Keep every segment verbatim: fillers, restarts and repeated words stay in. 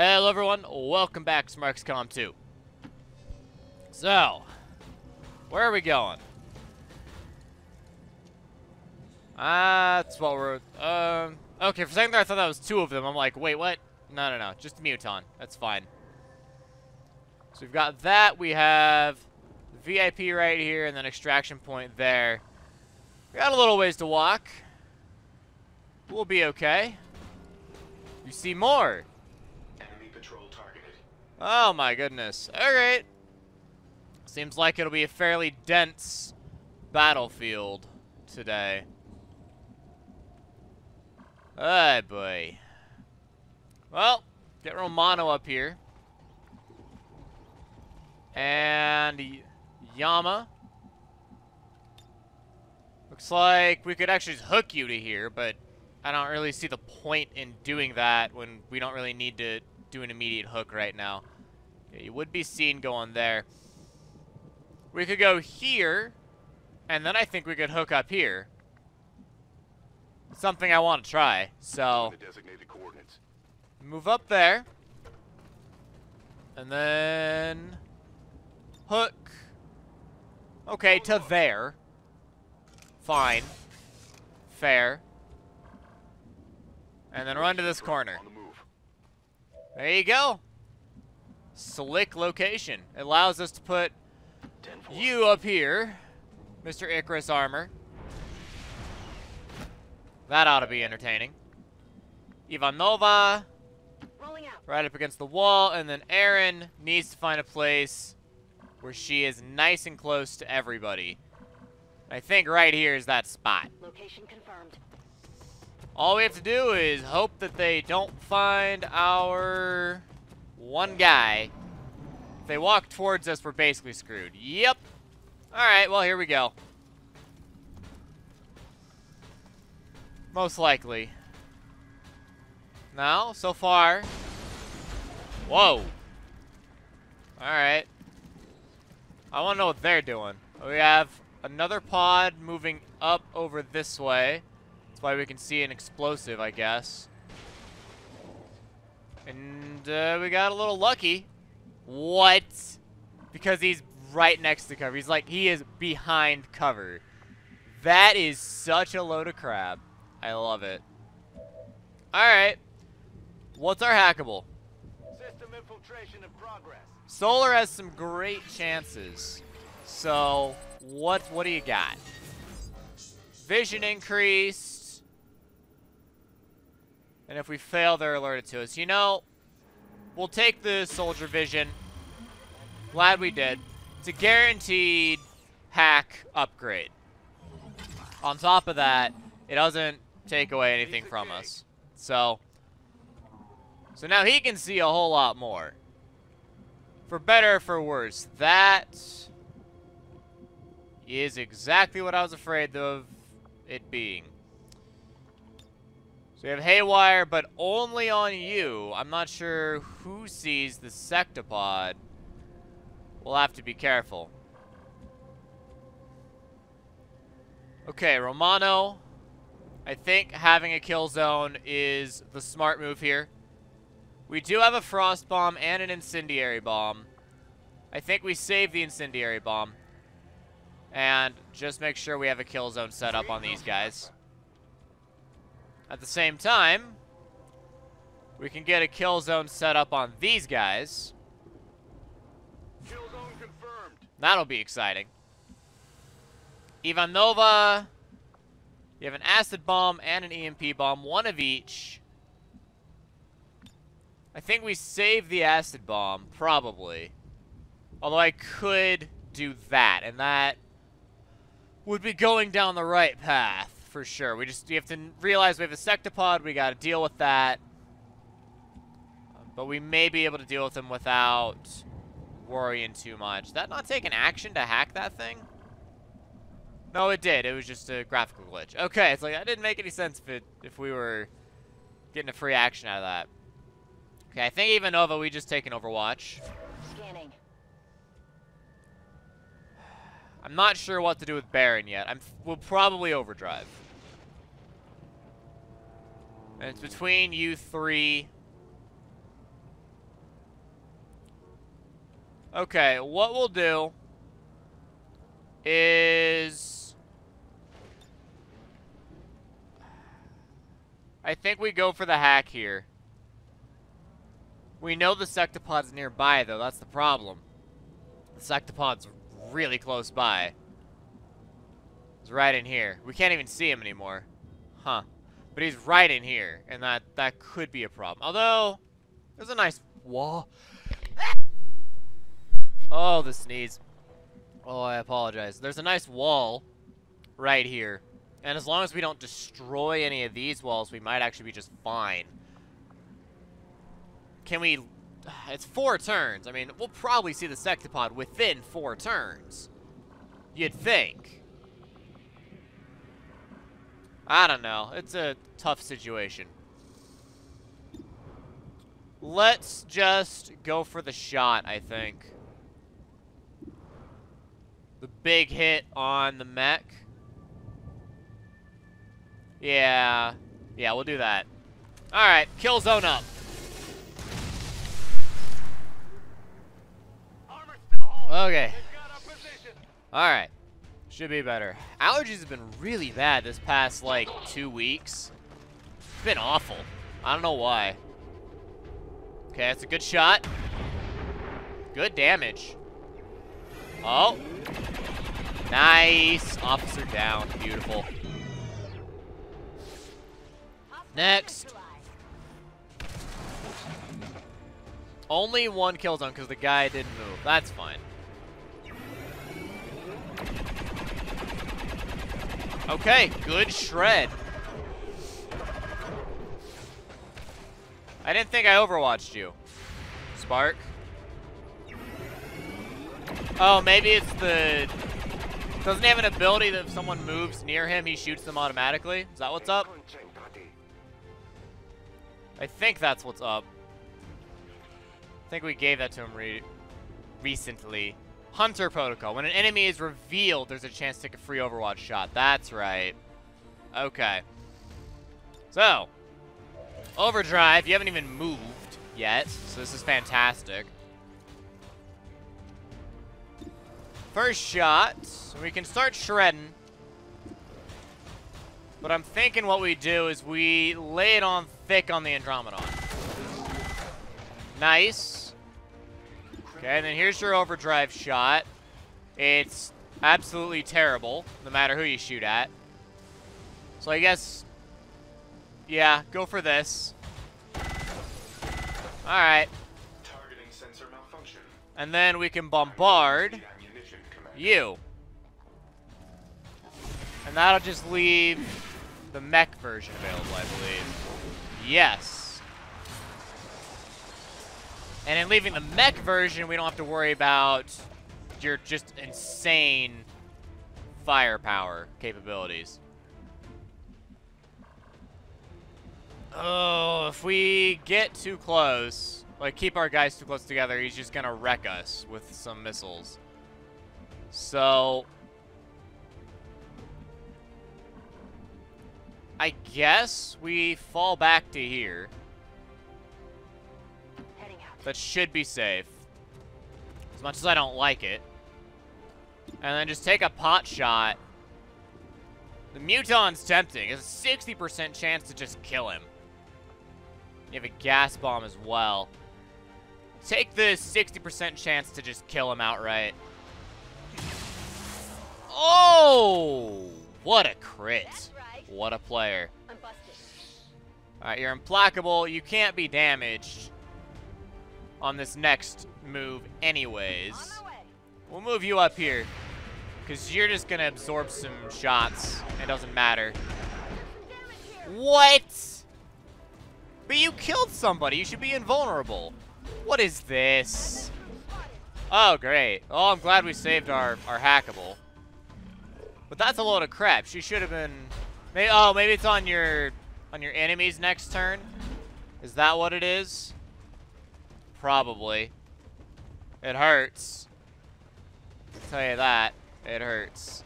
Hello everyone, welcome back to X COM two. So, where are we going? Ah, uh, that's what we're, um, okay, for a second there I thought that was two of them. I'm like, wait, what? No, no, no, just Muton, that's fine. So we've got that, we have V I P right here, and then extraction point there. We got a little ways to walk. We'll be okay. You see more. Oh my goodness. Alright. Seems like it'll be a fairly dense battlefield today. Oh boy. Well, get Romano up here. And Yama. Looks like we could actually just hook you to here, but I don't really see the point in doing that when we don't really need to do an immediate hook right now. Yeah, you would be seen going there. We could go here, and then I think we could hook up here. Something I want to try. So the designated coordinates. Move up there, and then hook. Okay, to there. Fine, fair. And then run to this corner. There you go. Slick location. It allows us to put you up here, Mister Icarus Armor. That ought to be entertaining. Ivanova. Rolling out. Right up against the wall. And then Aaron needs to find a place where she is nice and close to everybody. I think right here is that spot. Location confirmed. All we have to do is hope that they don't find our one guy. If they walk towards us, we're basically screwed. Yep. Alright, well, here we go. Most likely. No, so far. Whoa. Alright. I want to know what they're doing. We have another pod moving up over this way. That's why we can see an explosive, I guess. And uh, we got a little lucky. What? Because he's right next to cover. He's like, he is behind cover. That is such a load of crap. I love it. Alright. What's our hackable? System infiltration in progress. Solar has some great chances. So, what, what do you got? Vision increase. And if we fail, they're alerted to us. You know, we'll take the soldier vision. Glad we did. It's a guaranteed hack upgrade. On top of that, it doesn't take away anything from us. So, so now he can see a whole lot more. For better or for worse. That is exactly what I was afraid of it being. So we have Haywire, but only on you. I'm not sure who sees the sectopod. We'll have to be careful. Okay, Romano. I think having a kill zone is the smart move here. We do have a frost bomb and an incendiary bomb. I think we save the incendiary bomb. And just make sure we have a kill zone set up on these guys. At the same time, we can get a kill zone set up on these guys. Kill zone confirmed. That'll be exciting. Ivanova. You have an acid bomb and an E M P bomb, one of each. I think we save the acid bomb, probably. Although I could do that, and that would be going down the right path. For sure. We just, you have to realize we have a sectopod. We got to deal with that. But we may be able to deal with them without worrying too much. Did that not take an action to hack that thing? No, it did. It was just a graphical glitch. Okay. It's like, that didn't make any sense if, it, if we were getting a free action out of that. Okay. I think even Nova, we just take an overwatch. Scanning. I'm not sure what to do with Baron yet. I'm, we'll probably overdrive. And it's between you three. Okay, what we'll do is I think we go for the hack here. We know the sectopod's nearby, though. That's the problem. The sectopod's really close by. He's right in here. We can't even see him anymore. Huh. But he's right in here, and that, that could be a problem. Although, there's a nice wall. Oh, the sneeze. Oh, I apologize. There's a nice wall right here. And as long as we don't destroy any of these walls, we might actually be just fine. Can we... It's four turns. I mean, we'll probably see the sectopod within four turns. You'd think. I don't know. It's a tough situation. Let's just go for the shot, I think. The big hit on the mech. Yeah. Yeah, we'll do that. Alright, kill zone up. Okay. Alright. Should be better. Allergies have been really bad this past, like, two weeks. It's been awful. I don't know why. Okay, that's a good shot. Good damage. Oh. Nice. Officer down. Beautiful. Next. Only one kill zone because the guy didn't move. That's fine. Okay, good shred. I didn't think I overwatched you, Spark. Oh, maybe it's the... Doesn't he have an ability that if someone moves near him, he shoots them automatically? Is that what's up? I think that's what's up. I think we gave that to him re recently. Hunter protocol. When an enemy is revealed, there's a chance to take a free overwatch shot. That's right. Okay. So. Overdrive. You haven't even moved yet. So this is fantastic. First shot. We can start shredding. But I'm thinking what we do is we lay it on thick on the Andromedon. Nice. Okay, and then here's your overdrive shot. It's absolutely terrible, no matter who you shoot at. So I guess, yeah, go for this. Alright. Targeting sensor malfunction. And then we can bombard you. And that'll just leave the mech version available, I believe. Yes. And in leaving the mech version, we don't have to worry about your just insane firepower capabilities. Oh, if we get too close, like keep our guys too close together, he's just gonna wreck us with some missiles. So, I guess we fall back to here. That should be safe. As much as I don't like it. And then just take a pot shot. The Muton's tempting. It's a sixty percent chance to just kill him. You have a gas bomb as well. Take the sixty percent chance to just kill him outright. Oh! What a crit. Right. What a player. Alright, you're implacable. You can't be damaged on this next move anyways. We'll move you up here because you're just gonna absorb some shots. It doesn't matter. What? But you killed somebody. You should be invulnerable. What is this? Oh great. Oh, I'm glad we saved our, our hackable. But that's a load of crap. She should have been maybe, oh maybe it's on your on your enemy's next turn. Is that what it is? Probably. It hurts. I'll tell you that. It hurts.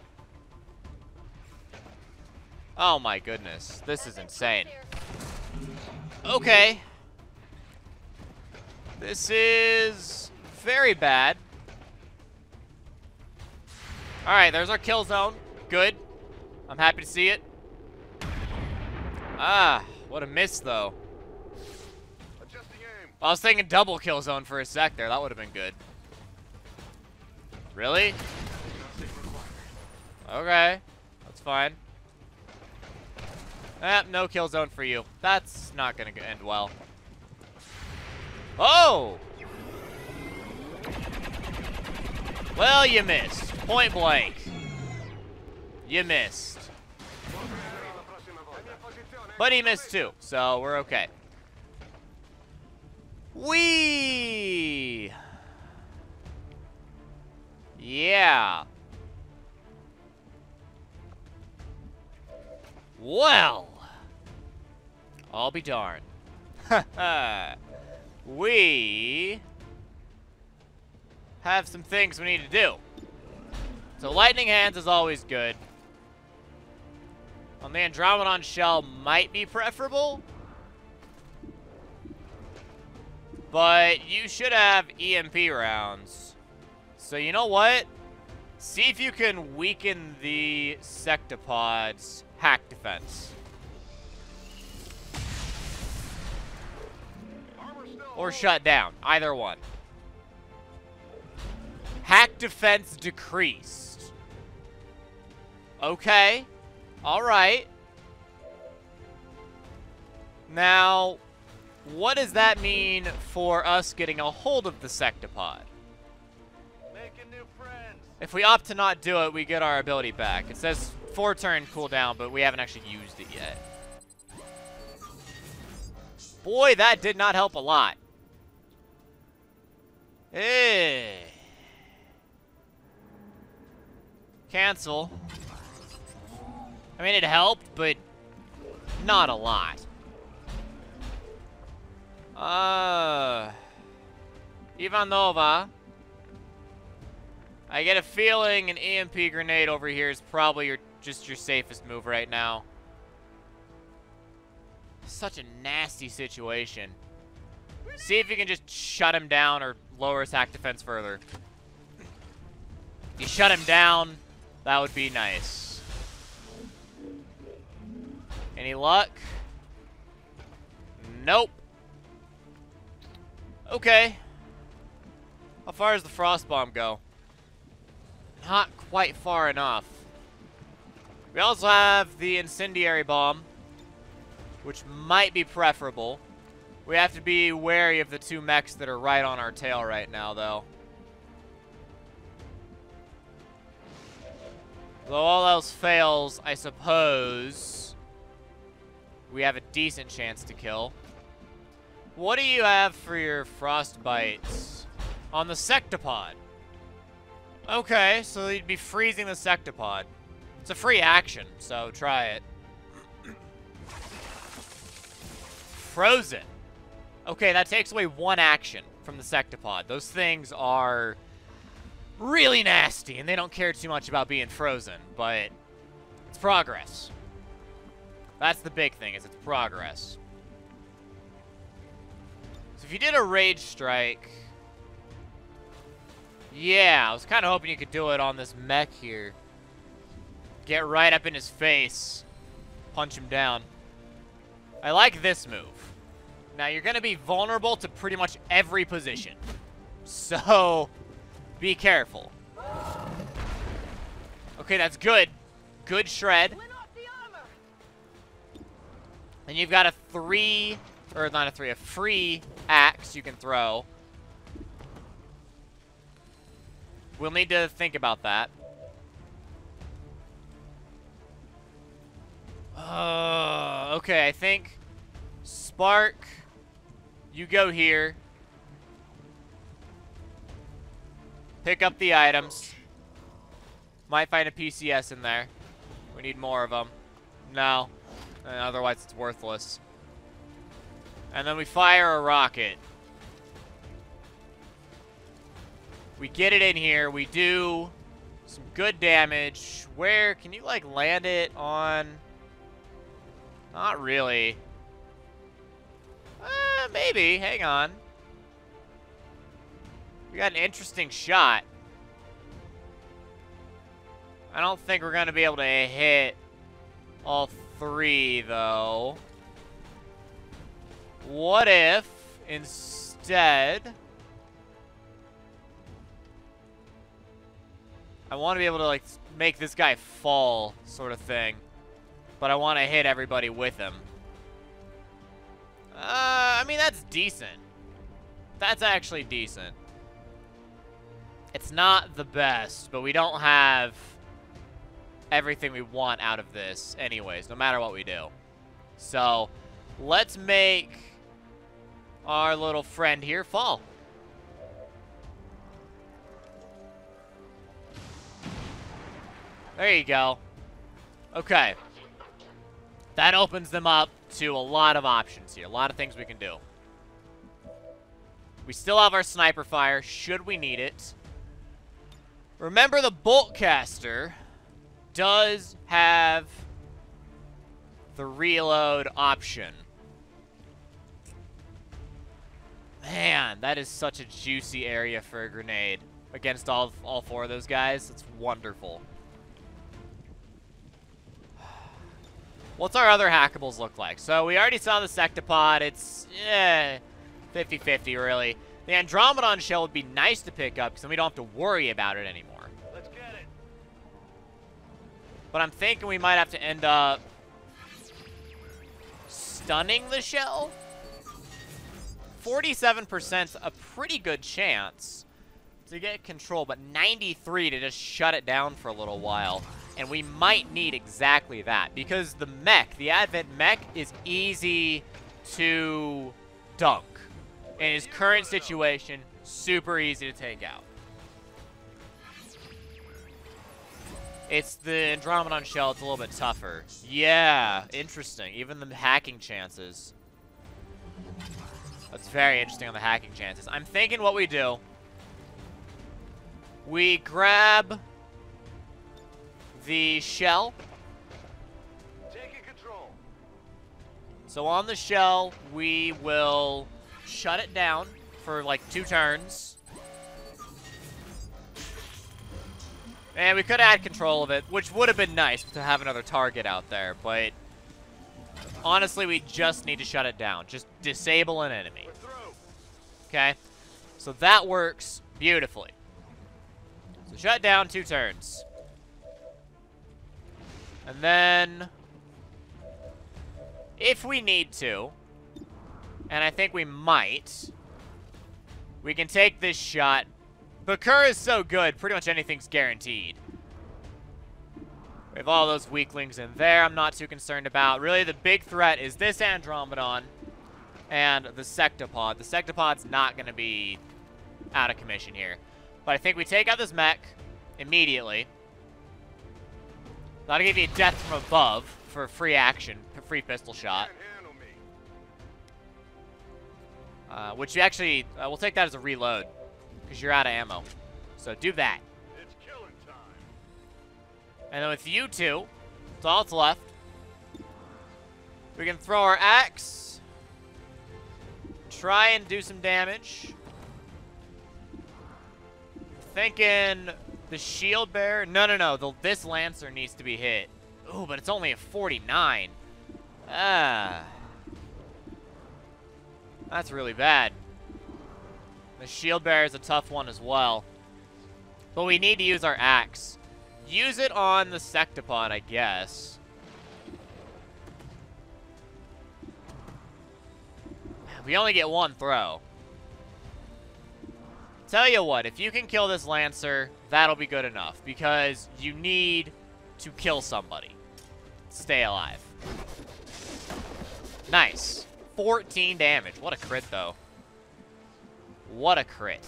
Oh my goodness. This is insane. Okay. This is very bad. Alright, there's our kill zone. Good. I'm happy to see it. Ah, what a miss, though. I was thinking double kill zone for a sec there. That would have been good. Really? Okay. That's fine. Eh, no kill zone for you. That's not going to end well. Oh! Well, you missed. Point blank. You missed. But he missed too, so we're okay. Whee! Yeah. Well. I'll be darned. We have some things we need to do. So lightning hands is always good. On the Andromedon shell might be preferable. But you should have E M P rounds. So you know what? See if you can weaken the sectopod's hack defense. Or shut down. Either one. Hack defense decreased. Okay. Alright. Now, what does that mean for us getting a hold of the sectopod? Making new friends. If we opt to not do it, we get our ability back. It says four turn cooldown, but we haven't actually used it yet. Boy, that did not help a lot. Eh. Cancel. I mean, it helped, but not a lot. Uh, Ivanova. I get a feeling an E M P grenade over here is probably your, just your safest move right now. Such a nasty situation. See if you can just shut him down or lower his hack defense further. If you shut him down, that would be nice. Any luck? Nope. Okay. How far does the frost bomb go? Not quite far enough. We also have the incendiary bomb, which might be preferable. We have to be wary of the two mechs that are right on our tail right now, though. Though all else fails, I suppose we have a decent chance to kill. What do you have for your frost bites on the sectopod? Okay, so you'd be freezing the sectopod. It's a free action, so try it. Frozen. Okay, that takes away one action from the sectopod. Those things are really nasty, and they don't care too much about being frozen, but it's progress. That's the big thing, is its progress. So if you did a rage strike, yeah, I was kind of hoping you could do it on this mech here. Get right up in his face. Punch him down. I like this move. Now, you're going to be vulnerable to pretty much every position. So, be careful. Okay, that's good. Good shred. And you've got a three, or not a three, a free axe you can throw. We'll need to think about that. Uh, okay, I think Spark, you go here. Pick up the items. Might find a P C S in there. We need more of them. No. And otherwise, it's worthless. And then we fire a rocket. We get it in here. We do some good damage. Where? Can you, like, land it on? Not really. Uh, maybe. Hang on. We got an interesting shot. I don't think we're going to be able to hit all three, though. What if, instead... I want to be able to, like, make this guy fall, sort of thing. But I want to hit everybody with him. Uh, I mean, that's decent. That's actually decent. It's not the best, but we don't have everything we want out of this anyways, no matter what we do. So, let's make our little friend here fall. There you go. Okay. That opens them up to a lot of options here, a lot of things we can do. We still have our sniper fire, should we need it. Remember, the bolt caster does have the reload option. Man, that is such a juicy area for a grenade against all all four of those guys. It's wonderful. What's our other hackables look like? So we already saw the sectopod. It's eh, fifty fifty really. The Andromedon shell would be nice to pick up because then we don't have to worry about it anymore. Let's get it. But I'm thinking we might have to end up stunning the shell. forty-seven percent's a pretty good chance to get control, but ninety-three to just shut it down for a little while. And we might need exactly that because the mech, the Advent mech, is easy to dunk. In his current situation, super easy to take out. It's the Andromedon shell, it's a little bit tougher. Yeah, interesting. Even the hacking chances. That's very interesting on the hacking chances. I'm thinking what we do. We grab the shell. Taking control. So on the shell, we will shut it down for like two turns. And we could add control of it, which would have been nice to have another target out there, but honestly, we just need to shut it down. Just disable an enemy. Okay? So that works beautifully. So shut down, two turns. And then, if we need to, and I think we might, we can take this shot. Bakura is so good, pretty much anything's guaranteed. We have all those weaklings in there I'm not too concerned about. Really, the big threat is this Andromedon and the sectopod. The sectopod's not going to be out of commission here. But I think we take out this mech immediately. That'll give you death from above for free action, free pistol shot. Uh, which you actually, uh, we'll take that as a reload, because you're out of ammo. So do that. It's killing time. And then with you two, that's all that's left. We can throw our axe, try and do some damage. Thinking the shield bearer, no, no, no, the, this lancer needs to be hit. Ooh, but it's only a forty-nine. Ah. That's really bad. The shield bearer is a tough one as well. But we need to use our axe. Use it on the sectopod, I guess. We only get one throw. Tell you what, if you can kill this lancer, that'll be good enough. Because you need to kill somebody. Stay alive. Nice. fourteen damage. What a crit, though. What a crit.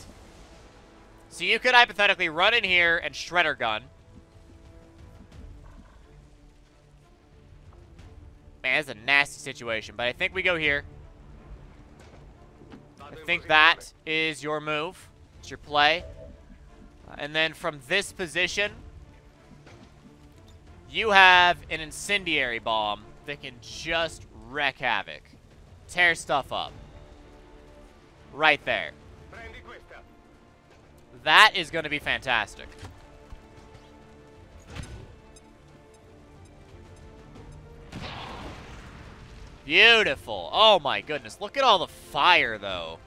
So you could hypothetically run in here and shredder gun. Man, that's a nasty situation. But I think we go here. I think that is your move. It's your play. And then from this position, you have an incendiary bomb that can just wreak havoc. Tear stuff up. Right there. That is going to be fantastic. Beautiful. Oh my goodness. Look at all the fire, though.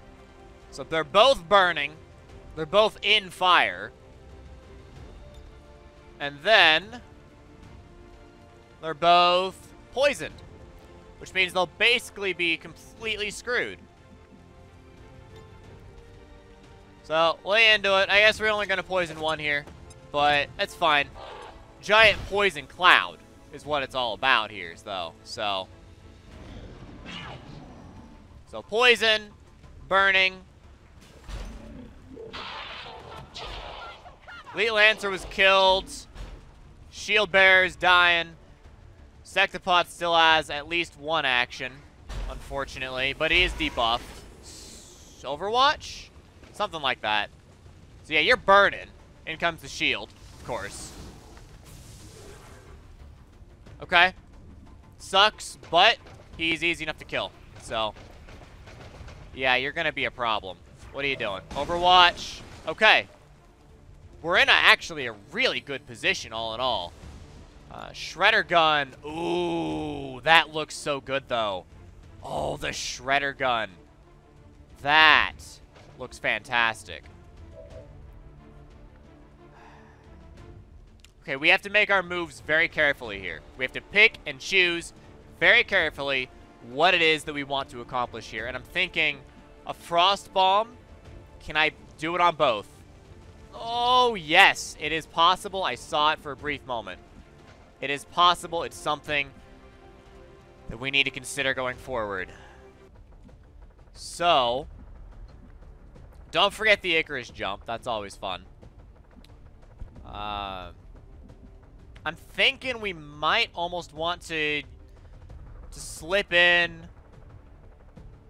So they're both burning. They're both in fire. And then they're both poisoned, which means they'll basically be completely screwed. So, lay into it. I guess we're only going to poison one here, but that's fine. Giant poison cloud is what it's all about here, though. So, so poison, burning. Elite Lancer was killed. Shield Bearer's dying. Sectopod still has at least one action, unfortunately, but he is debuffed. Overwatch? Something like that. So yeah, you're burning. In comes the shield, of course. Okay. Sucks, but he's easy enough to kill. So, yeah, you're going to be a problem. What are you doing? Overwatch. Okay. We're in a, actually a really good position, all in all. Uh, Shredder Gun. Ooh, that looks so good, though. Oh, the Shredder Gun. That looks fantastic. Okay, we have to make our moves very carefully here. We have to pick and choose very carefully what it is that we want to accomplish here. And I'm thinking a Frost Bomb. Can I do it on both? Oh, yes. It is possible. I saw it for a brief moment. It is possible. It's something that we need to consider going forward. So, don't forget the Icarus jump. That's always fun. Uh, I'm thinking we might almost want to, to slip in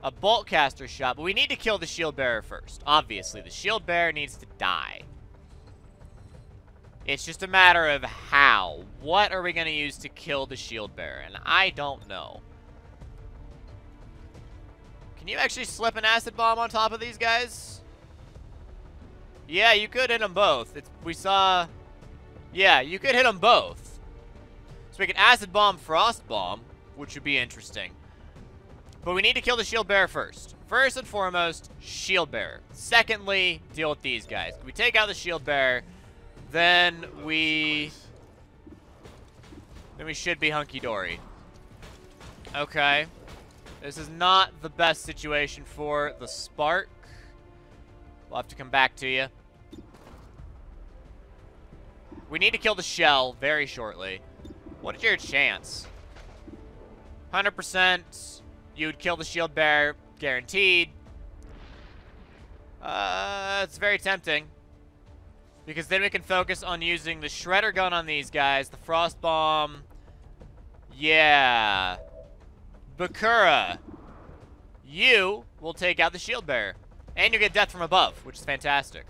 a bolt caster shot, but we need to kill the Shield Bearer first. Obviously, the Shield Bearer needs to die. It's just a matter of how. What are we going to use to kill the Shield Bearer? And I don't know. Can you actually slip an acid bomb on top of these guys? Yeah, you could hit them both. It's, we saw... Yeah, you could hit them both. So we can acid bomb, frost bomb, which would be interesting. But we need to kill the Shield Bearer first. First and foremost, Shield Bearer. Secondly, deal with these guys. We take out the Shield Bearer, then we... Then we should be hunky-dory. Okay. This is not the best situation for the Spark. We'll have to come back to you. We need to kill the shell very shortly. What is your chance? one hundred percent. You would kill the Shield Bearer, guaranteed. Uh, it's very tempting. Because then we can focus on using the Shredder Gun on these guys. The Frost Bomb. Yeah. Bakura. You will take out the Shield Bearer. And you get death from above, which is fantastic.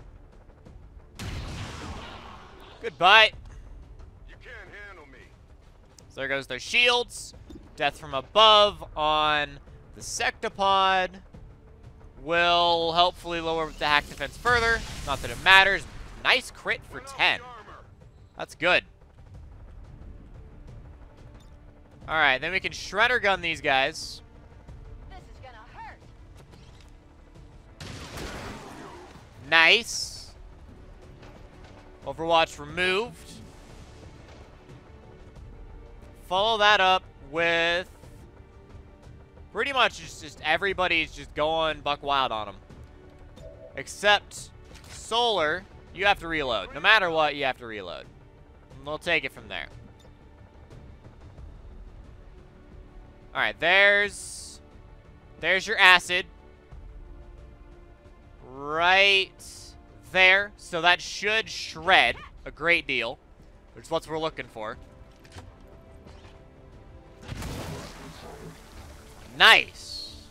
Goodbye. You can't handle me. So there goes their shields. Death from above on the Sectopod will helpfully lower the hack defense further. Not that it matters. Nice crit for ten. That's good. Alright, then we can Shredder Gun these guys. This is gonna hurt. Nice. Overwatch removed. Follow that up with pretty much just, just everybody's just going buck wild on them. Except Solar, you have to reload. No matter what, you have to reload. And we'll take it from there. Alright, there's... There's your acid. Right there. So that should shred a great deal, which is what we're looking for. Nice.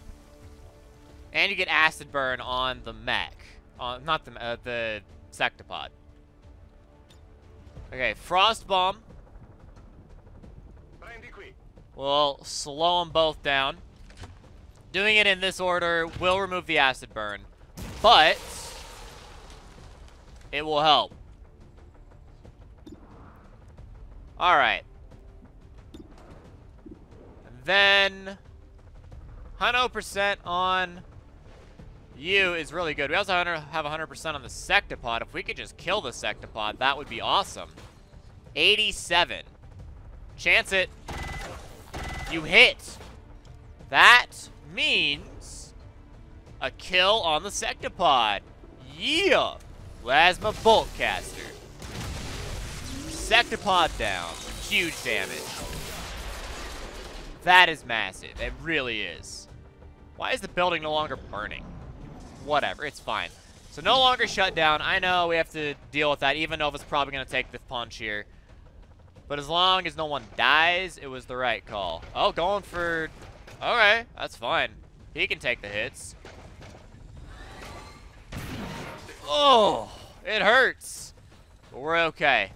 And you get acid burn on the mech. On, not the uh, the Sectopod. Okay, Frost Bomb. We'll slow them both down. Doing it in this order will remove the acid burn, but it will help. Alright. Then one hundred percent on you is really good. We also have one hundred percent on the sectopod. If we could just kill the sectopod, that would be awesome. eighty-seven. Chance it. You hit. That means a kill on the sectopod. Yeah. Plasma bolt caster. Sectopod down. Huge damage. That is massive. It really is. Why is the building no longer burning? Whatever. It's fine. So no longer shut down. I know we have to deal with that. Even Nova's probably going to take the punch here. But as long as no one dies, it was the right call. Oh, going for... Alright. That's fine. He can take the hits. Oh! It hurts. But we're okay.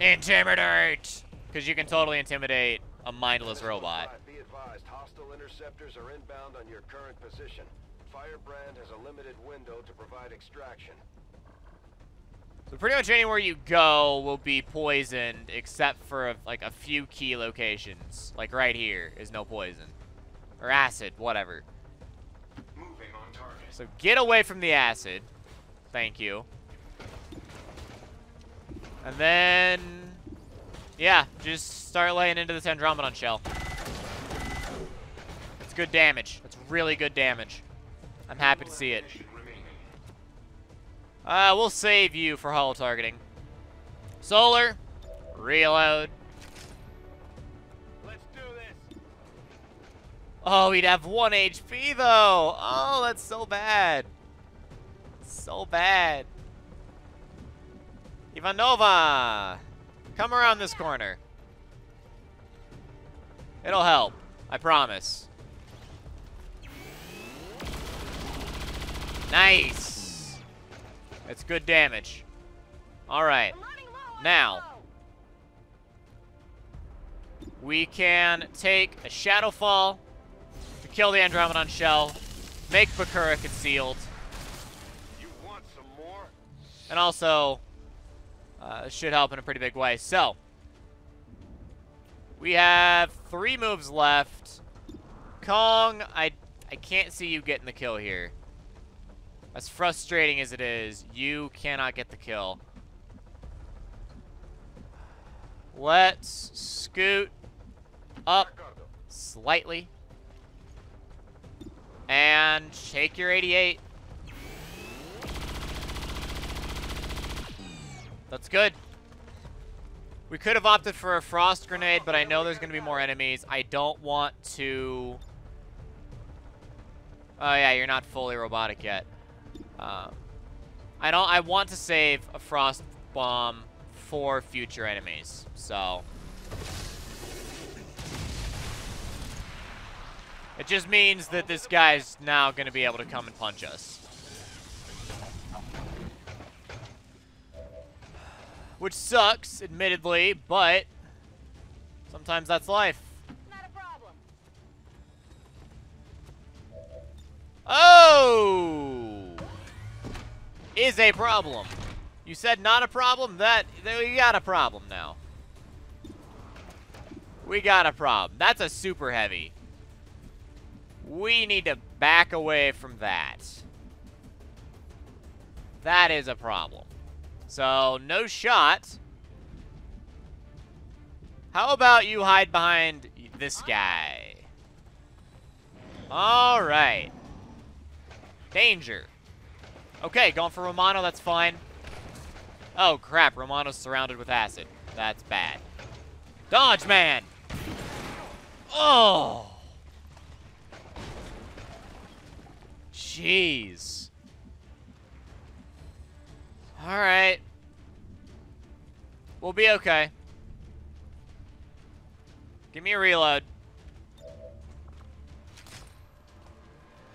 Intimidate! Because you can totally intimidate a mindless robot. Be advised, hostile interceptors are inbound on your current position. Firebrand has a limited window to provide extraction. So pretty much anywhere you go will be poisoned, except for a, like a few key locations. Like right here is no poison, or acid, whatever. Moving on target. So get away from the acid. Thank you. And then. Yeah, just start laying into this Andromedon shell. It's good damage. It's really good damage. I'm happy to see it. Uh, we'll save you for hollow targeting. Solar, reload. Let's do this. Oh, he'd have one H P though. Oh, that's so bad. So bad. Ivanova. Come around this corner. It'll help. I promise. Nice. That's good damage. Alright. Now. We can take a Shadowfall to kill the Andromedon shell. Make Bakura concealed. You want some more? And also... Uh, should help in a pretty big way. So, we have three moves left. Kong, I, I can't see you getting the kill here. As frustrating as it is, you cannot get the kill. Let's scoot up slightly. And shake your eighty-eight. That's good. We could have opted for a frost grenade, but I know there's going to be more enemies. I don't want to... Oh, yeah, you're not fully robotic yet. Uh, I don't. I want to save a frost bomb for future enemies, so... It just means that this guy's now going to be able to come and punch us. Which sucks, admittedly, but sometimes that's life. Not a problem. Oh! Is a problem. You said not a problem? That, we got a problem now. We got a problem. That's a super heavy. We need to back away from that. That is a problem. So, no shot. How about you hide behind this guy? Alright. Danger. Okay, going for Romano, that's fine. Oh, crap. Romano's surrounded with acid. That's bad. Dodge, man! Oh! Jeez. Alright. We'll be okay. Give me a reload.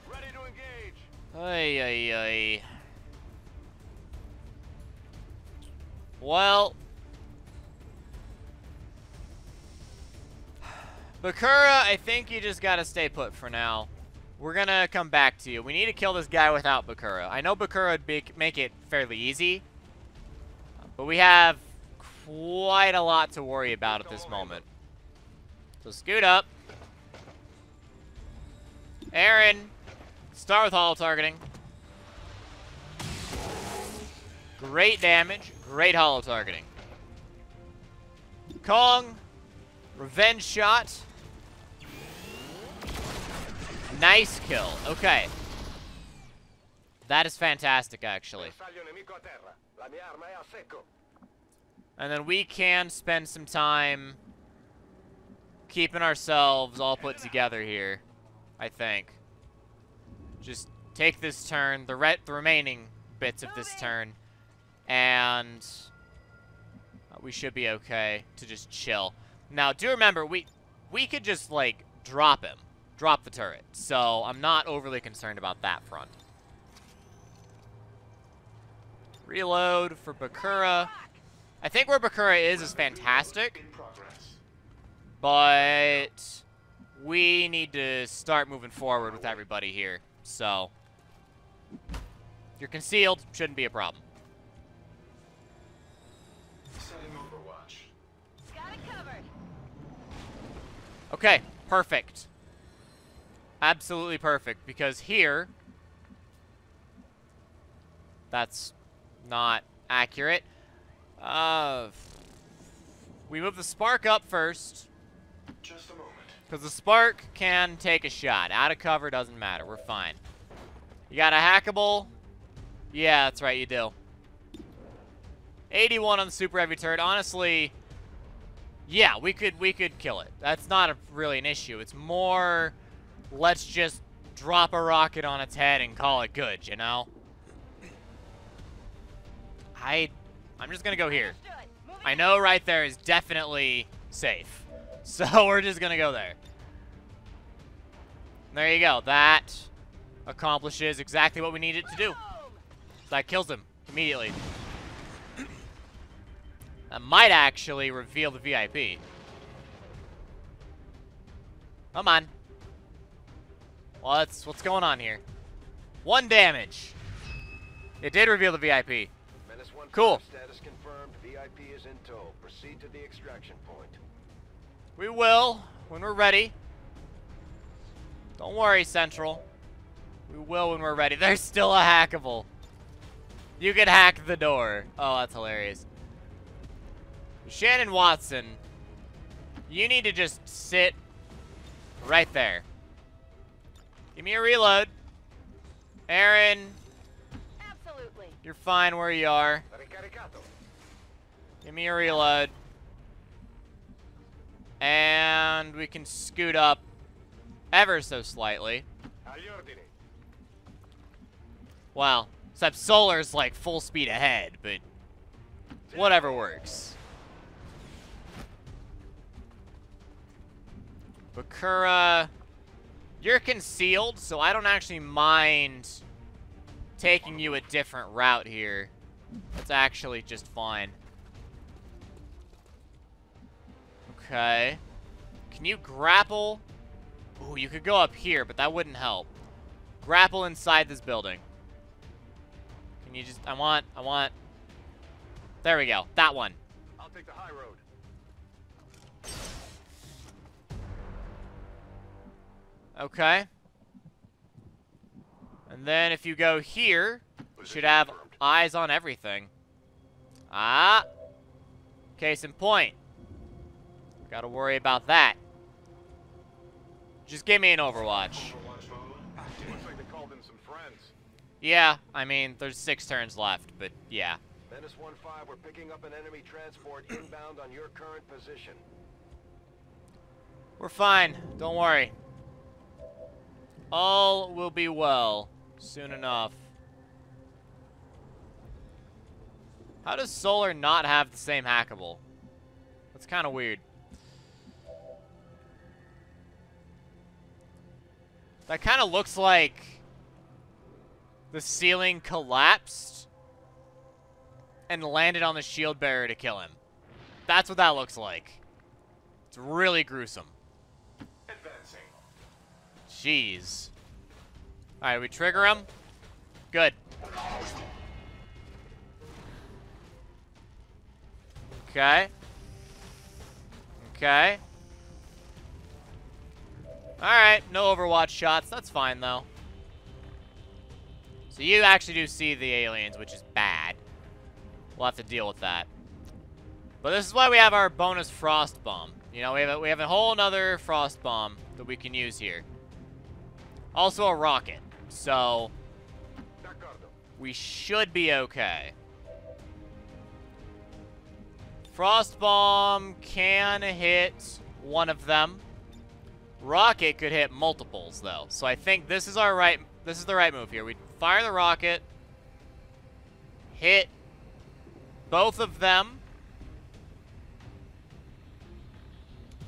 Ready to engage. Ay, ay, ay. Well. Bakura, I think you just gotta stay put for now. We're gonna come back to you. We need to kill this guy without Bakura. I know Bakura would be, make it fairly easy, but we have quite a lot to worry about at this moment. So scoot up. Aaron! Start with hollow targeting. Great damage, great hollow targeting. Kong, revenge shot. Nice kill. Okay. That is fantastic, actually. And then we can spend some time keeping ourselves all put together here, I think. Just take this turn, the, re the remaining bits of this turn, and we should be okay to just chill. Now, do remember, we, we could just, like, drop him. Drop the turret. So, I'm not overly concerned about that front. Reload for Bakura. I think where Bakura is is fantastic. But we need to start moving forward with everybody here. So, you're concealed. Shouldn't be a problem. Okay, perfect. Absolutely perfect, because here, that's not accurate. Uh, we move the Spark up first, just a moment, because the Spark can take a shot. Out of cover doesn't matter. We're fine. You got a hackable? Yeah, that's right. You do. eighty-one on the super heavy turret. Honestly, yeah, we could we could kill it. That's not a, really an issue. It's more. Let's just drop a rocket on its head and call it good, you know? I, I'm just gonna go here. I know right there is definitely safe. So we're just gonna go there. There you go. That accomplishes exactly what we needed to do. That kills him immediately. That might actually reveal the V I P. Come on. What's, what's going on here? One damage. It did reveal the V I P. Cool. Status confirmed. V I P is in tow. Proceed to the extraction point. We will when we're ready. Don't worry, Central. We will when we're ready. There's still a hackable. You can hack the door. Oh, that's hilarious. Shannon Watson, you need to just sit right there. Give me a reload. Aaron. Absolutely. You're fine where you are. Give me a reload. And we can scoot up ever so slightly. Wow. Except Solar's like full speed ahead, but whatever works. Bakura. You're concealed, so I don't actually mind taking you a different route here. That's actually just fine. Okay. Can you grapple? Ooh, you could go up here, but that wouldn't help. Grapple inside this building. Can you just... I want... I want... There we go. That one. I'll take the high road. Okay. And then if you go here, you should have eyes on everything. Ah. Case in point. Gotta worry about that. Just give me an Overwatch. Yeah, I mean, there's six turns left, but yeah. Menace one five, we're picking up an enemy transport inbound on your current position. We're fine. Don't worry. All will be well soon enough. How does Solar not have the same hackable? That's kind of weird. That kind of looks like the ceiling collapsed and landed on the Shield Bearer to kill him. That's what that looks like. It's really gruesome. Jeez. Alright, we trigger him. Good. Okay. Okay. Alright, no Overwatch shots. That's fine, though. So you actually do see the aliens, which is bad. We'll have to deal with that. But this is why we have our bonus Frost Bomb. You know, we have a, we have a whole nother Frost Bomb that we can use here. Also a rocket. So we should be okay. Frost Bomb can hit one of them. Rocket could hit multiples, though. So I think this is our right. This is the right move here. We fire the rocket, hit both of them,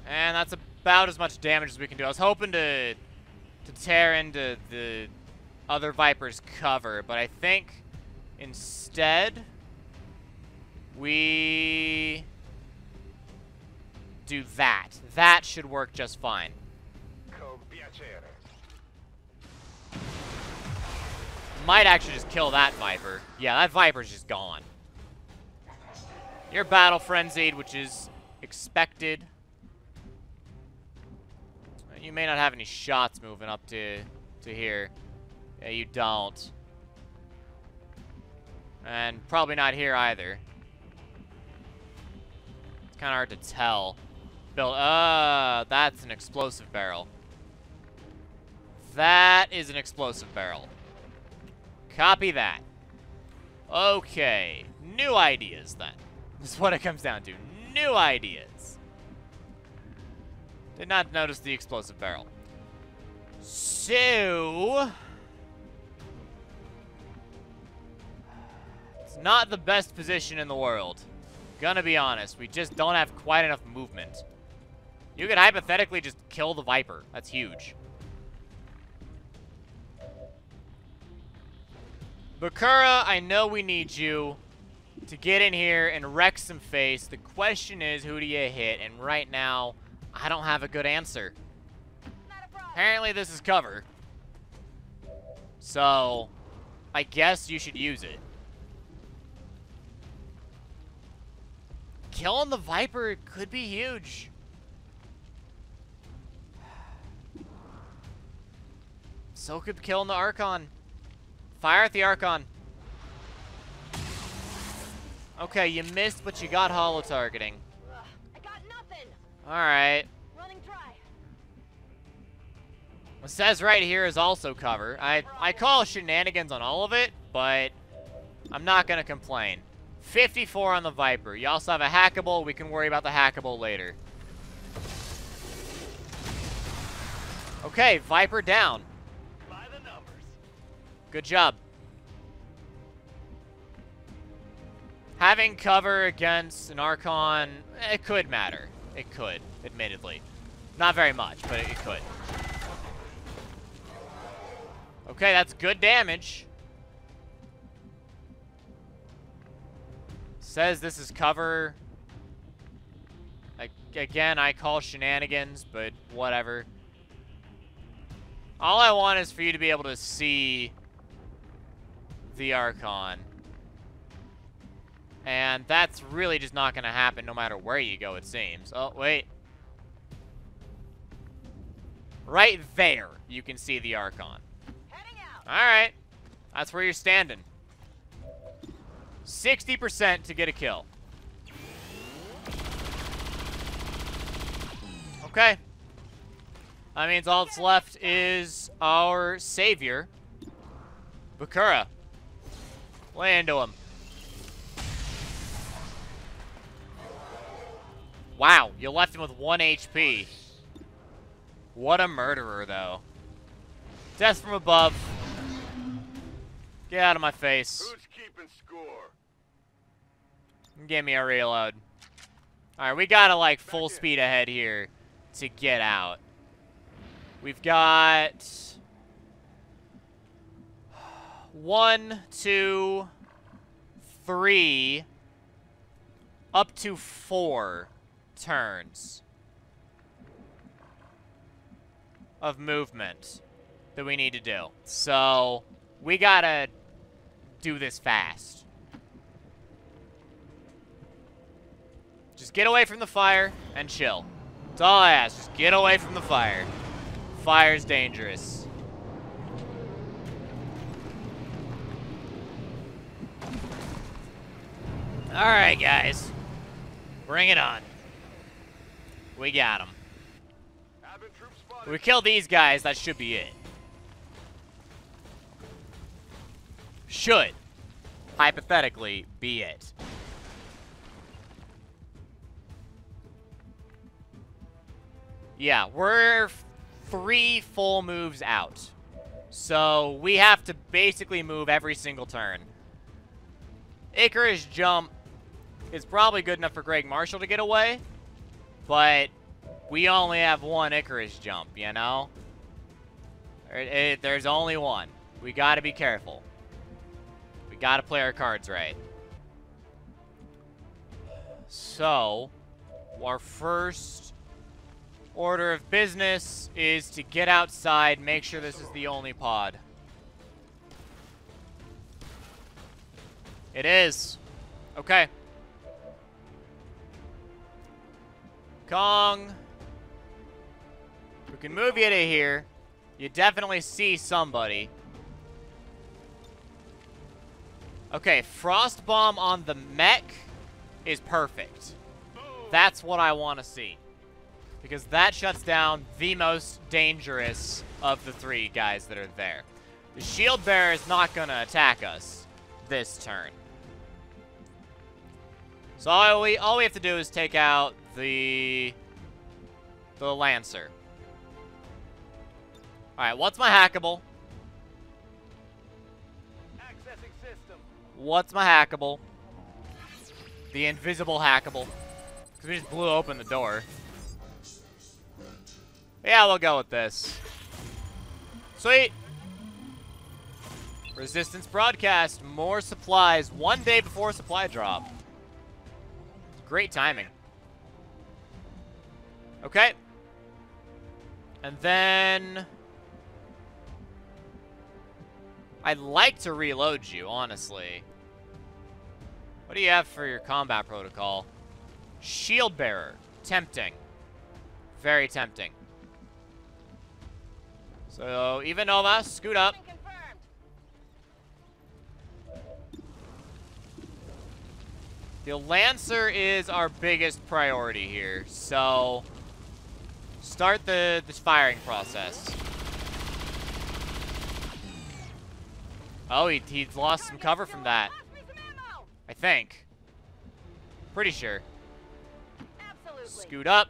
and that's about as much damage as we can do. I was hoping to to tear into the other Viper's cover, but I think instead we do that. That should work just fine. Might actually just kill that Viper. Yeah, that Viper's just gone. You're battle frenzied, which is expected. You may not have any shots moving up to to here. Yeah, you don't. And probably not here either. It's kind of hard to tell. Build. Uh, that's an explosive barrel. That is an explosive barrel. Copy that. Okay. New ideas, then. This is what it comes down to. New ideas. Did not notice the explosive barrel. So it's not the best position in the world. Gonna be honest. We just don't have quite enough movement. You could hypothetically just kill the Viper. That's huge. Bakura, I know we need you to get in here and wreck some face. The question is, who do you hit? And right now, I don't have a good answer. Apparently, this is cover. So, I guess you should use it. Killing the Viper could be huge. So could killing the Archon. Fire at the Archon. Okay, you missed, but you got holo targeting. Ugh, I got nothing. All right. Running dry. What says right here is also cover. I I call shenanigans on all of it, but I'm not gonna complain. fifty-four on the Viper. You also have a hackable. We can worry about the hackable later. Okay, Viper down. Good job. Having cover against an Archon, it could matter. It could, admittedly. Not very much, but it could. Okay, that's good damage. Says this is cover. I, again, I call shenanigans, but whatever. All I want is for you to be able to see the Archon. And that's really just not going to happen no matter where you go, it seems. Oh, wait. Right there, you can see the Archon. Heading out. All right. That's where you're standing. sixty percent to get a kill. Okay. That means all that's left is our savior, Bakura. Lay into him. Wow, you left him with one H P. What a murderer, though. Death from above. Get out of my face. Who's keeping score? Give me a reload. Alright, we gotta, like, full speed ahead here to get out. We've got one, two, three, up to four turns of movement that we need to do. So we gotta do this fast. Just get away from the fire and chill. That's all I ask. Just get away from the fire. Fire's dangerous. Alright, guys. Bring it on. We got them. We kill these guys, that should be it. Should, hypothetically, be it. Yeah, we're three full moves out. So we have to basically move every single turn. Icarus jump is probably good enough for Greg Marshall to get away, but we only have one Icarus jump, you know? It, it, there's only one. We gotta be careful. We gotta play our cards right. So, our first order of business is to get outside, make sure this is the only pod. It is. Okay. Kong. We can move you to here. You definitely see somebody. Okay, frost bomb on the mech is perfect. That's what I want to see. Because that shuts down the most dangerous of the three guys that are there. The shield bearer is not going to attack us this turn. So all we, all we have to do is take out the, the Lancer. Alright, what's my hackable? Accessing system. What's my hackable? The invisible hackable. Because we just blew open the door. Yeah, we'll go with this. Sweet. Resistance broadcast. More supplies one day before supply drop. Great timing. Okay. And then I'd like to reload you, honestly. What do you have for your combat protocol? Shield bearer. Tempting. Very tempting. So, Ivanova, scoot up. The Lancer is our biggest priority here, so start the, the firing process. Oh, he, he lost some cover from that. I think. Pretty sure. Scoot up.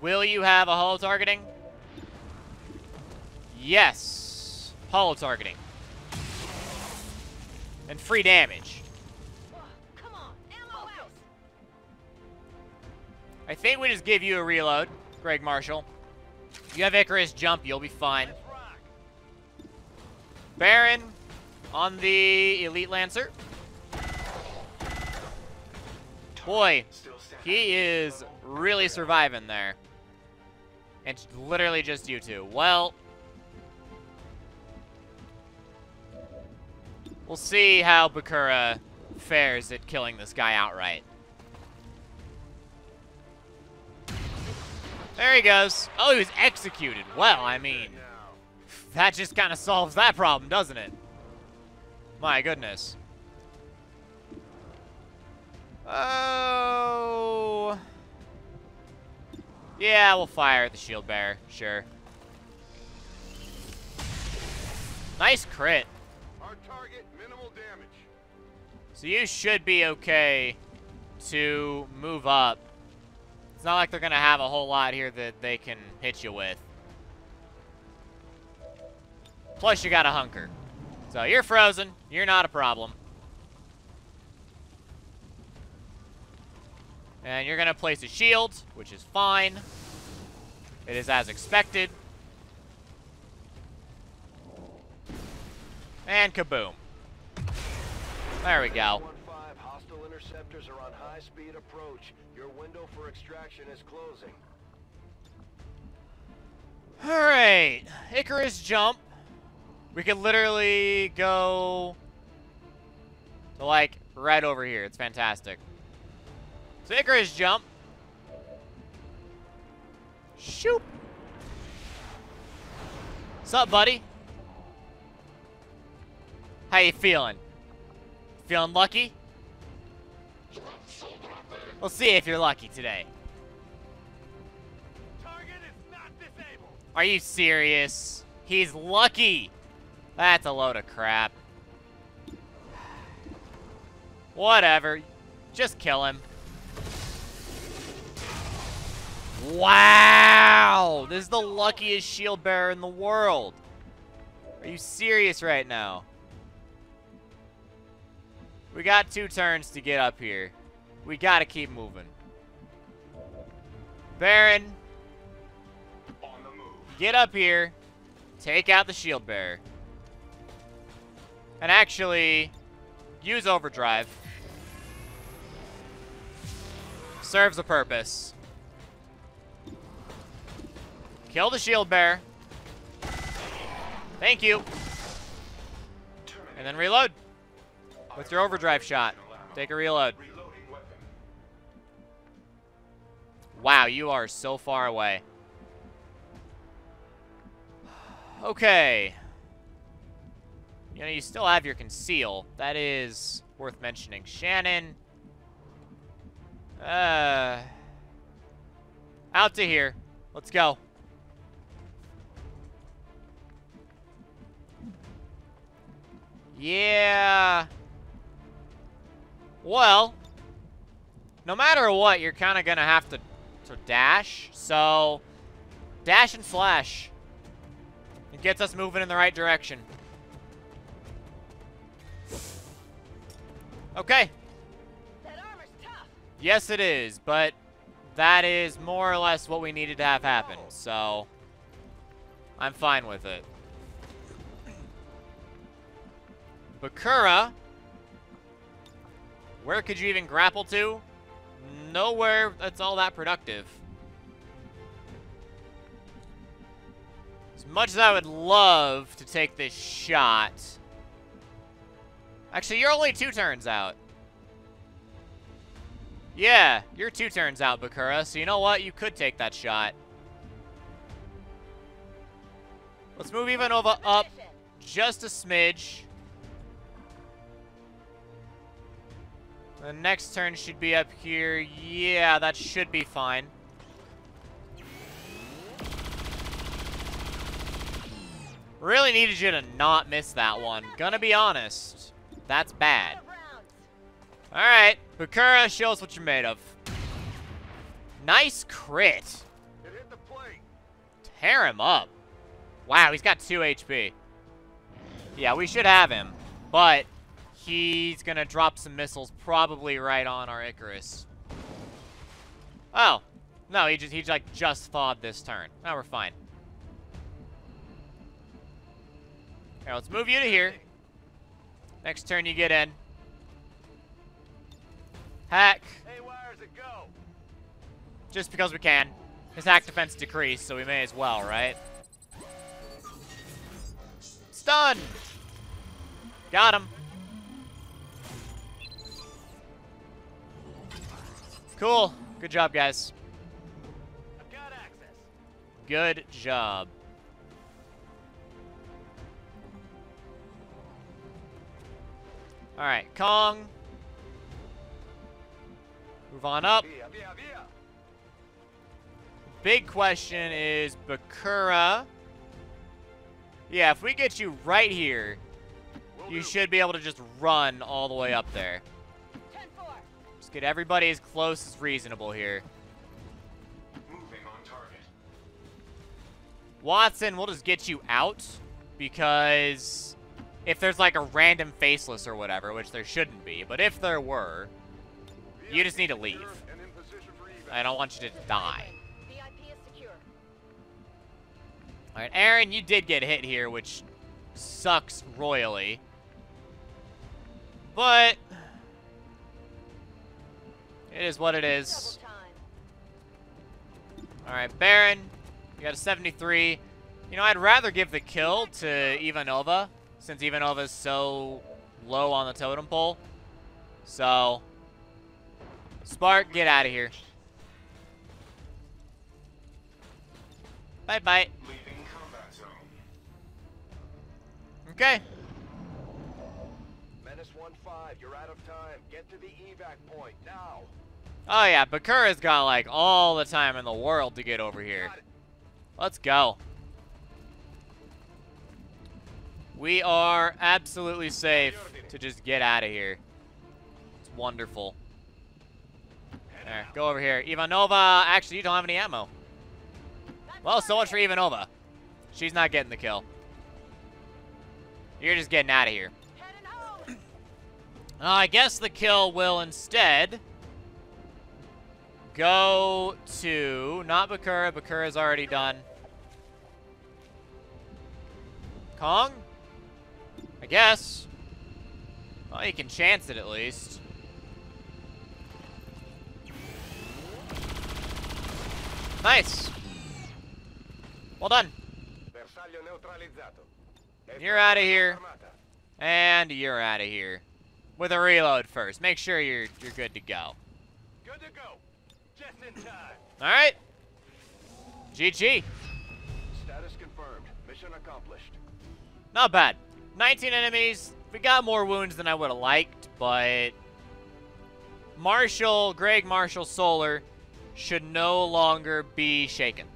Will you have a hull targeting? Yes. Hull targeting. And free damage. I think we just give you a reload, Greg Marshall. You have Icarus jump, you'll be fine. Baron on the Elite Lancer. Boy, he is really surviving there. And literally just you two. Well, we'll see how Bakura fares at killing this guy outright. There he goes. Oh, he was executed. Well, I mean, that just kind of solves that problem, doesn't it? My goodness. Oh. Yeah, we'll fire at the shield bearer. Sure. Nice crit. Our target, minimal damage. So you should be okay to move up. It's not like they're going to have a whole lot here that they can hit you with. Plus, you got a hunker. So, you're frozen. You're not a problem. And you're going to place a shield, which is fine. It is as expected. And kaboom. There we go. Interceptors are on high-speed approach. Your window for extraction is closing. Alright. Icarus jump. We could literally go to, like, right over here. It's fantastic. So Icarus jump. Shoop. What's up, buddy? How you feeling? Feeling lucky? We'll see if you're lucky today. Target is not disabled. Are you serious? He's lucky. That's a load of crap. Whatever. Just kill him. Wow! This is the luckiest shield bearer in the world. Are you serious right now? We got two turns to get up here. We gotta keep moving. Baron, on the move. Get up here. Take out the shield bearer. And actually, use overdrive. Serves a purpose. Kill the shield bearer. Thank you. And then reload. With your overdrive shot. Take a reload. Wow, you are so far away. Okay. You know, you still have your conceal. That is worth mentioning. Shannon. Uh, out to here. Let's go. Yeah. Well, no matter what, you're kind of going to have to, to dash. So, dash and slash. It gets us moving in the right direction. Okay. That armor's tough. Yes, it is, but that is more or less what we needed to have happen. So, I'm fine with it. Bakura. Where could you even grapple to? Nowhere that's all that productive. As much as I would love to take this shot. Actually, you're only two turns out. Yeah, you're two turns out, Bakura. So you know what? You could take that shot. Let's move Ivanova up just a smidge. The next turn should be up here. Yeah, that should be fine. Really needed you to not miss that one. Gonna be honest. That's bad. Alright. Bakura, show us what you're made of. Nice crit. Tear him up. Wow, he's got two H P. Yeah, we should have him. But he's gonna drop some missiles probably right on our Icarus. Oh. No, he just he like just thawed this turn. Now we're fine. Alright, let's move you to here. Next turn you get in. Hack. Hey, where's it go? Just because we can. His hack defense decreased, so we may as well, right? Stun! Got him. Cool. Good job, guys. I've got access. Good job. All right, Kong. Move on up. Via, via, via. Big question is Bakura. Yeah, if we get you right here, Will you do. should be able to just run all the way up there. Get everybody as close as reasonable here. Moving on target. Watson, we'll just get you out because if there's like a random faceless or whatever, which there shouldn't be, but if there were, you just need to leave. I don't want you to die. Alright, Aaron, you did get hit here, which sucks royally. But it is what it is. Alright, Baron. You got a seventy-three. You know, I'd rather give the kill to Ivanova, since Ivanova is so low on the totem pole. So, Spark, get out of here. Bye-bye. Okay. Menace one five, you're out of time. Get to the evac point now. Oh yeah, Bakura's got like all the time in the world to get over here. Let's go. We are absolutely safe to just get out of here. It's wonderful. There, go over here. Ivanova, actually you don't have any ammo. Well, so much for Ivanova. She's not getting the kill. You're just getting out of here. uh, I guess the kill will instead go to, not Bakura, Bakura's already done. Kong? I guess. Well, you can chance it at least. Nice. Well done. You're out of here. And you're out of here. With a reload first. Make sure you're you're good to go. Good to go. Just in time. Alright. G G. Status confirmed. Mission accomplished. Not bad. nineteen enemies. We got more wounds than I would have liked, but Marshall, Greg Marshall, Solar should no longer be shaken.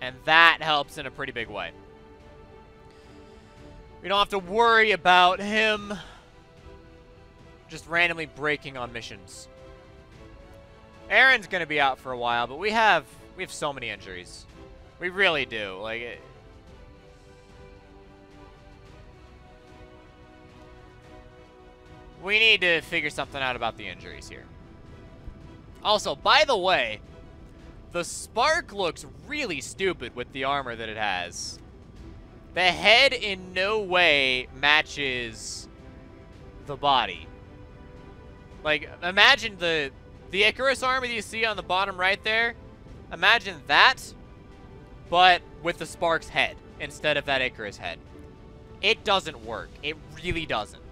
And that helps in a pretty big way. We don't have to worry about him just randomly breaking on missions. Aaron's going to be out for a while, but we have we have so many injuries. We really do. Like it, we need to figure something out about the injuries here. Also, by the way, the Spark looks really stupid with the armor that it has. The head in no way matches the body. Like, imagine the the Icarus armor that you see on the bottom right there. Imagine that, but with the Spark's head instead of that Icarus head. It doesn't work. It really doesn't.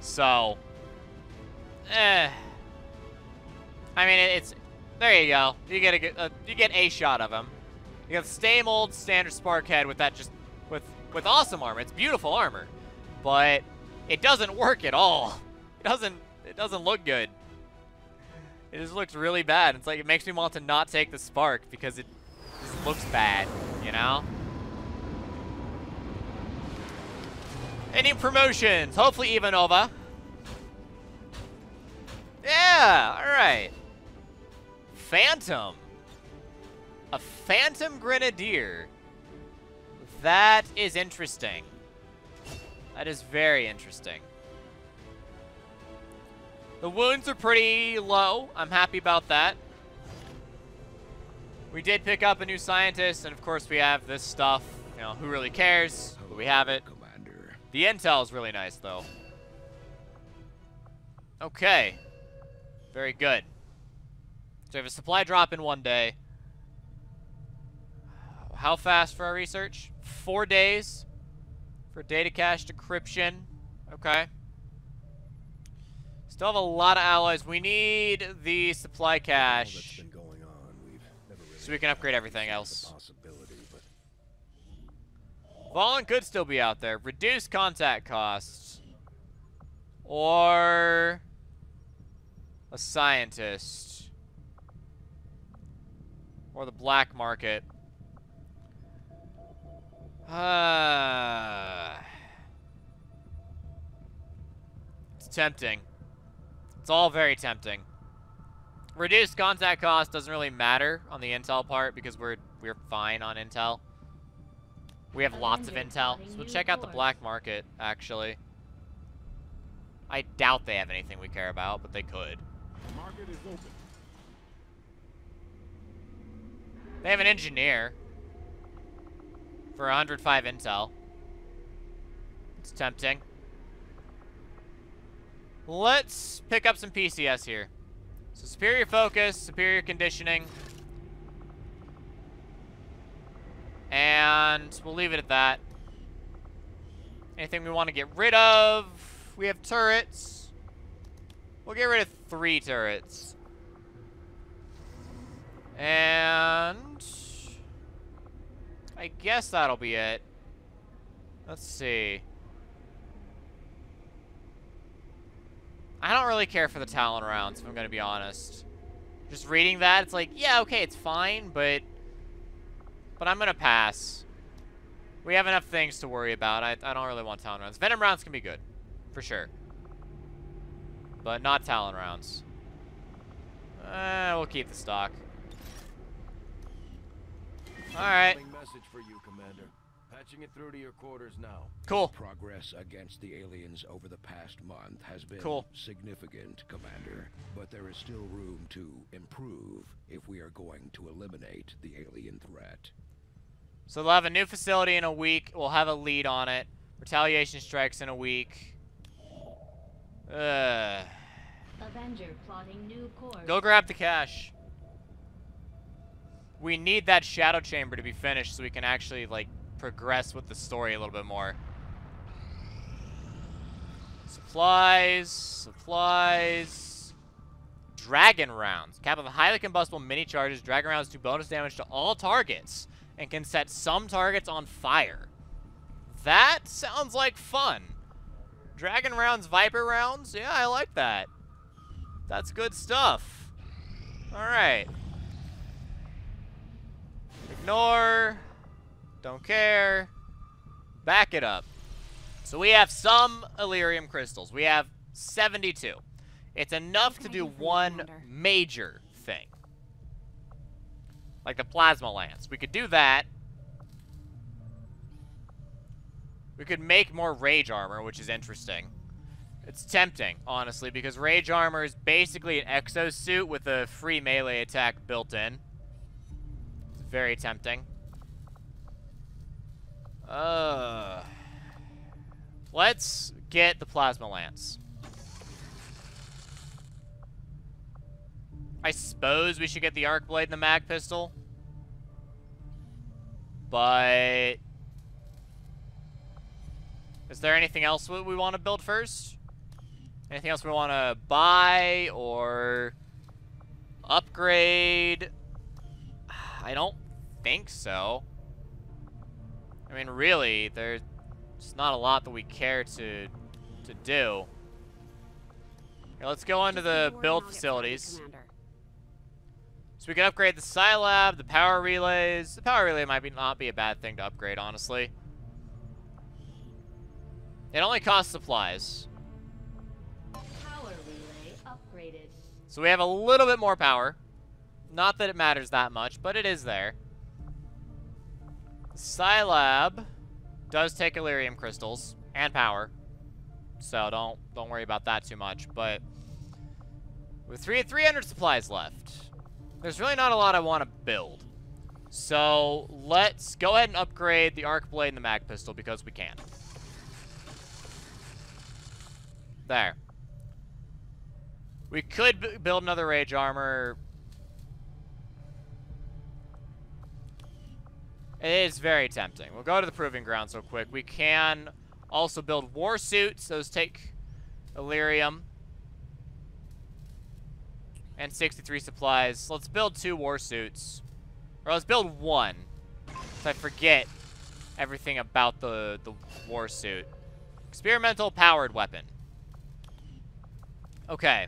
So, eh. I mean, it's, there you go. You get a, a you get a shot of him. You have the same old standard Spark head with that just with with awesome armor. It's beautiful armor, but it doesn't work at all. It doesn't it doesn't look good. It just looks really bad. It's like it makes me want to not take the Spark because it just looks bad, you know. Any promotions? Hopefully Ivanova. Yeah, alright. Phantom. A Phantom Grenadier. That is interesting. That is very interesting. The wounds are pretty low. I'm happy about that. We did pick up a new scientist, and of course we have this stuff. You know, who really cares? But we have it. The intel is really nice, though. Okay. Very good. So we have a supply drop in one day. How fast for our research? Four days for data cache decryption. Okay. Still have a lot of alloys. We need the supply cache so we can upgrade everything else. Vaughn could still be out there. Reduce contact costs. Or a scientist. Or the black market. Uh, it's tempting. It's all very tempting. Reduce contact costs doesn't really matter on the intel part because we're we're fine on intel. We have lots of intel, so we'll check out the black market, actually. I doubt they have anything we care about, but they could. Market is open. They have an engineer for one hundred five intel. It's tempting. Let's pick up some P C S here. So superior focus, superior conditioning. And we'll leave it at that. Anything we want to get rid of? We have turrets. We'll get rid of three turrets. And I guess that'll be it. Let's see. I don't really care for the Talon rounds, if I'm going to be honest. Just reading that, it's like, yeah, okay, it's fine, but... But I'm going to pass. We have enough things to worry about. I, I don't really want Talon rounds. Venom rounds can be good, for sure. But not Talon rounds. Uh, we'll keep the stock. Alright. Message for you, Commander. Patching it through to your quarters now. Cool. Progress against the aliens over the past month has been cool. significant, Commander. But there is still room to improve if we are going to eliminate the alien threat. So they'll have a new facility in a week. We'll have a lead on it. Retaliation strikes in a week. Ugh. Avenger plotting new course. Go grab the cash. We need that shadow chamber to be finished so we can actually, like, progress with the story a little bit more. Supplies, supplies. Dragon rounds. Cap of highly combustible mini charges. Dragon rounds do bonus damage to all targets and can set some targets on fire. That sounds like fun. Dragon rounds, Viper rounds. Yeah, I like that. That's good stuff. Alright. Ignore. Don't care. Back it up. So we have some Illyrium crystals. We have seventy-two. It's enough to do one major thing. Like the plasma lance. We could do that. We could make more rage armor, which is interesting. It's tempting, honestly, because rage armor is basically an exosuit with a free melee attack built in. It's very tempting. Uh, let's get the plasma lance. I suppose we should get the arc blade and the mag pistol, but is there anything else we want to build first? Anything else we want to buy or upgrade? I don't think so. I mean, really, there's not a lot that we care to to do. Here, let's go into the build facilities. So we can upgrade the Scilab, the power relays. The power relay might be, not be a bad thing to upgrade, honestly. It only costs supplies. Power relay upgraded. So we have a little bit more power. Not that it matters that much, but it is there. Scilab does take Illyrium crystals and power, so don't don't worry about that too much. But with three three hundred supplies left, there's really not a lot I want to build. So let's go ahead and upgrade the arc blade and the mag pistol because we can. There. We could b build another rage armor. It is very tempting. We'll go to the Proving Grounds real quick. We can also build war suits. Those take Illyrium. And sixty-three supplies. Let's build two war suits. Or let's build one. So I forget everything about the, the war suit. Experimental powered weapon. Okay.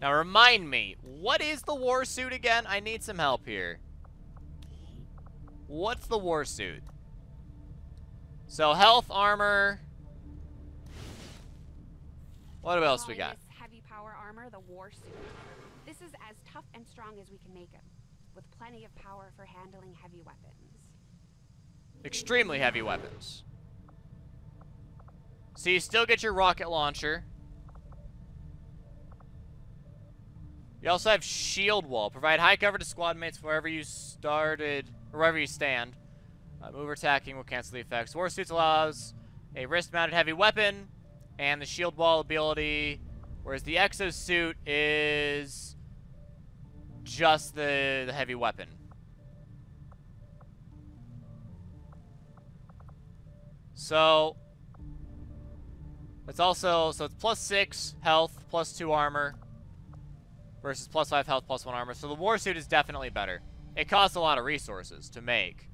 Now remind me, what is the war suit again? I need some help here. What's the war suit? So health, armor. What else we got? Heavy power armor, the war suit. This is as tough and strong as we can make them, with plenty of power for handling heavy weapons. Extremely heavy weapons. So you still get your rocket launcher. You also have shield wall. Provide high cover to squad mates wherever you started. Or wherever you stand. Uh, move or attacking will cancel the effects. War suits allows a wrist-mounted heavy weapon and the shield wall ability, whereas the exosuit is just the, the heavy weapon. So it's also so it's plus six health, plus two armor, versus plus five health, plus one armor. So the war suit is definitely better. It costs a lot of resources to make,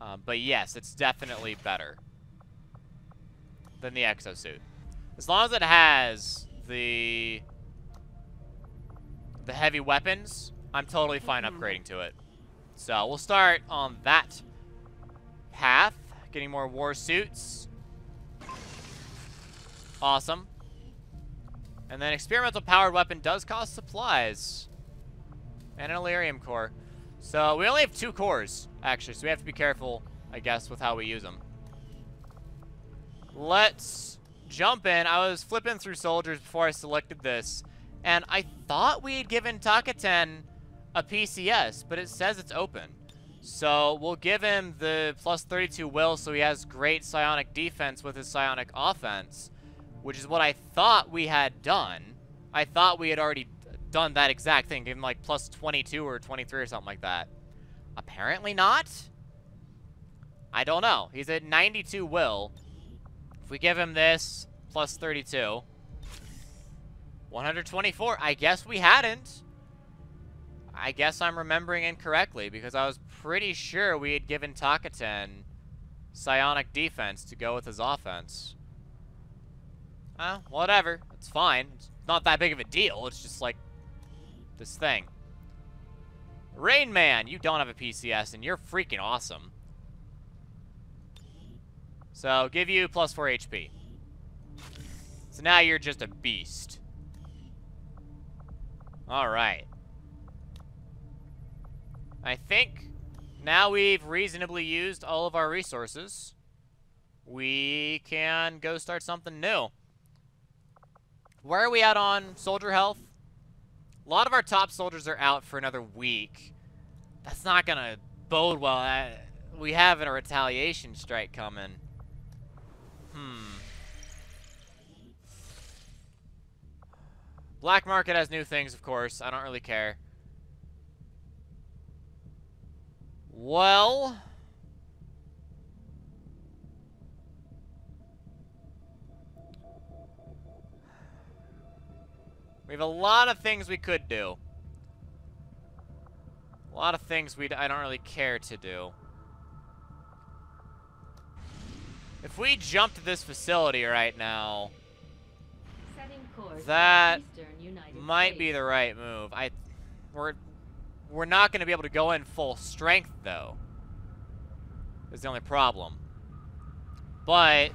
um, but yes, it's definitely better. than the exosuit. As long as it has the the heavy weapons, I'm totally fine upgrading to it. So we'll start on that path, getting more war suits. Awesome. And then experimental powered weapon does cost supplies. And an Illyrium core. So we only have two cores, actually, so we have to be careful, I guess, with how we use them. Let's jump in. I was flipping through soldiers before I selected this, and I thought we had given Takaten a P C S, but it says it's open. So we'll give him the plus thirty-two will, so he has great psionic defense with his psionic offense, which is what I thought we had done. I thought we had already done that exact thing, give him like plus twenty-two or twenty-three or something like that. Apparently not. I don't know. He's at ninety-two will. If we give him this plus thirty-two, one hundred twenty-four. I guess we hadn't. I guess I'm remembering incorrectly, because I was pretty sure we had given Takaten psionic defense to go with his offense. Uh, whatever. It's fine. It's not that big of a deal. It's just like this thing. Rain Man, you don't have a P C S, and you're freaking awesome. So, give you plus four H P. So now you're just a beast. Alright. I think now we've reasonably used all of our resources. We can go start something new. Where are we at on soldier health? A lot of our top soldiers are out for another week. That's not going to bode well. I, we have a retaliation strike coming. Hmm. Black Market has new things, of course. I don't really care. Well. We have a lot of things we could do. A lot of things we I don't really care to do. If we jump to this facility right now, that might be the right move. I, we're, we're not going to be able to go in full strength, though. Is the only problem. But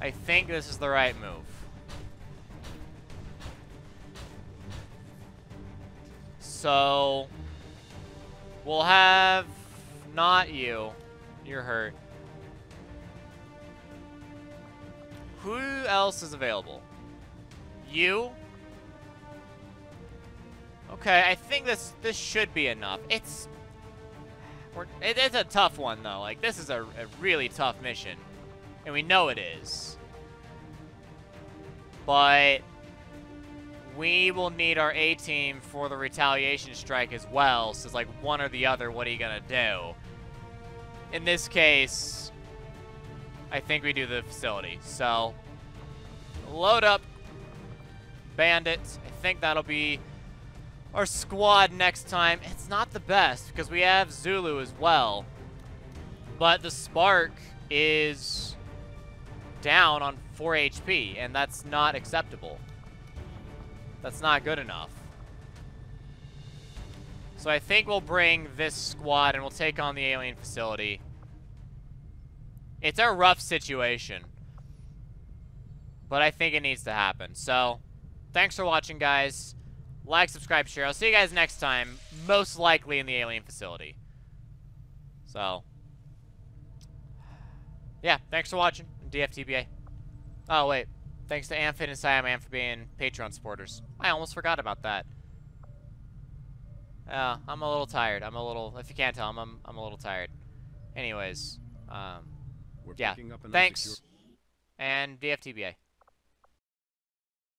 I think this is the right move. So we'll have not you. You're hurt. Who else is available? You? Okay, I think this this should be enough. It's we're, it, it's a tough one though. Like this is a, a really tough mission, and we know it is. But we will need our A team for the retaliation strike as well. So it's like one or the other. What are you gonna do? In this case, I think we do the facility. So, load up bandits. I think that'll be our squad next time. It's not the best because we have Zulu as well. But the Spark is down on four H P, and that's not acceptable. That's not good enough. So I think we'll bring this squad and we'll take on the alien facility. It's a rough situation, but I think it needs to happen. So, thanks for watching, guys. Like, subscribe, share. I'll see you guys next time, most likely in the alien facility. So, yeah, thanks for watching. D F T B A. Oh, wait. Thanks to Amphit and Siaman for being Patreon supporters. I almost forgot about that. Uh, I'm a little tired. I'm a little, if you can't tell, I'm, I'm, I'm a little tired. Anyways. Um, We're yeah, up thanks, and D F T B A.